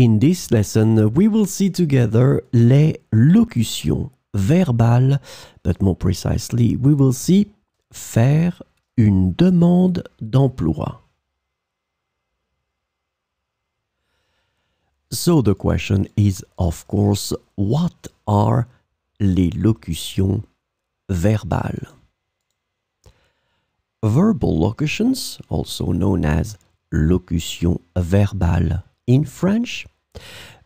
In this lesson, we will see together les locutions verbales, but more precisely, we will see faire une demande d'emploi. So the question is, of course, what are les locutions verbales? Verbal locutions, also known as locutions verbales in French,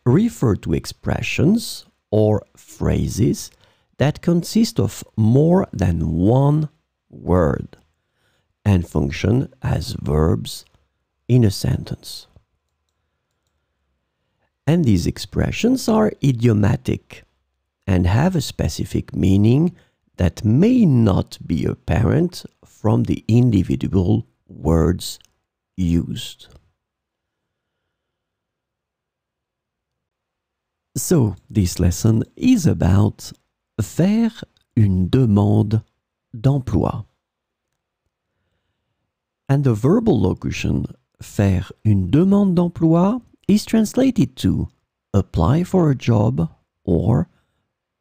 refer to expressions or phrases that consist of more than one word and function as verbs in a sentence. And these expressions are idiomatic and have a specific meaning that may not be apparent from the individual words used. So, this lesson is about faire une demande d'emploi. And the verbal locution faire une demande d'emploi is translated to apply for a job or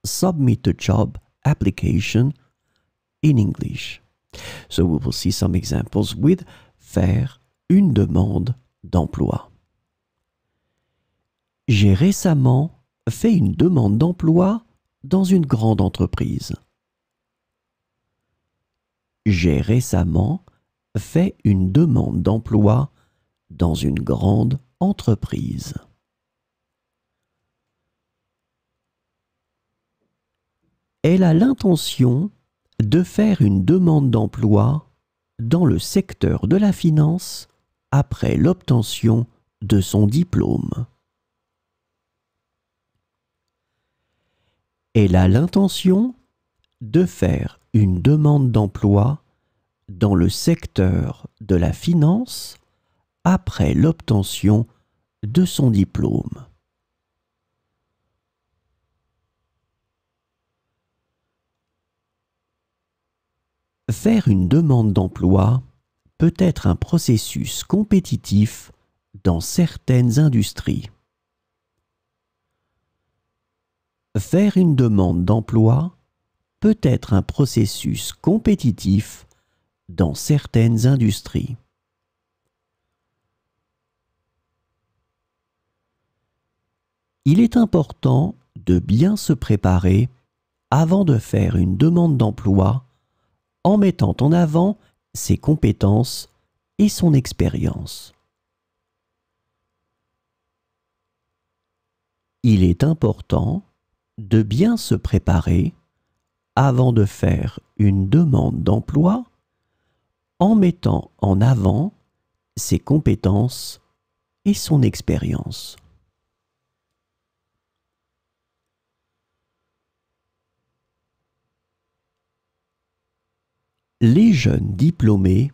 submit a job application in English. So we will see some examples with faire une demande d'emploi. J'ai récemment fait une demande d'emploi dans une grande entreprise. J'ai récemment fait une demande d'emploi dans une grande entreprise. Elle a l'intention de faire une demande d'emploi dans le secteur de la finance après l'obtention de son diplôme. Elle a l'intention de faire une demande d'emploi dans le secteur de la finance après l'obtention de son diplôme. Faire une demande d'emploi peut être un processus compétitif dans certaines industries. Faire une demande d'emploi peut être un processus compétitif dans certaines industries. Il est important de bien se préparer avant de faire une demande d'emploi en mettant en avant ses compétences et son expérience. Il est important de bien se préparer avant de faire une demande d'emploi en mettant en avant ses compétences et son expérience. Les jeunes diplômés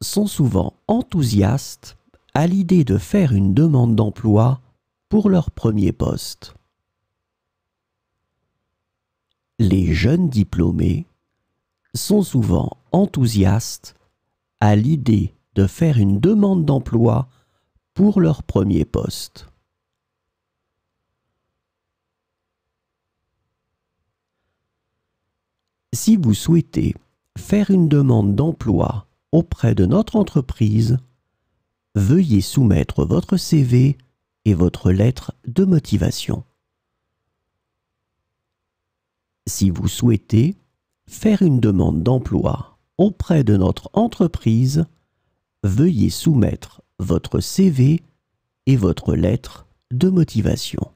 sont souvent enthousiastes à l'idée de faire une demande d'emploi pour leur premier poste. Les jeunes diplômés sont souvent enthousiastes à l'idée de faire une demande d'emploi pour leur premier poste. Si vous souhaitez faire une demande d'emploi auprès de notre entreprise, veuillez soumettre votre CV et votre lettre de motivation. Si vous souhaitez faire une demande d'emploi auprès de notre entreprise, veuillez soumettre votre CV et votre lettre de motivation.